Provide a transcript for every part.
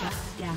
Shut down.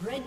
Red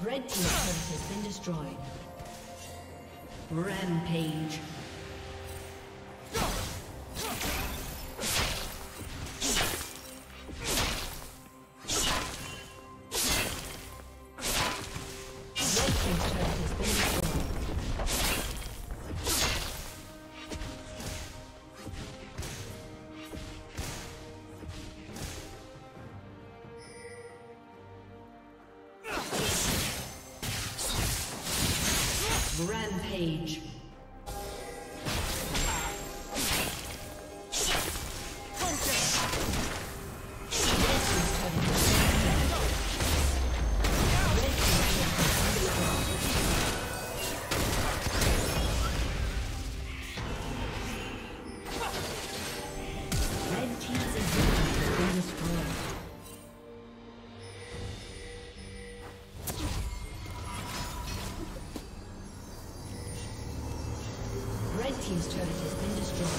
Red team's turret has been destroyed. Rampage. Rampage. Team's turret has been destroyed.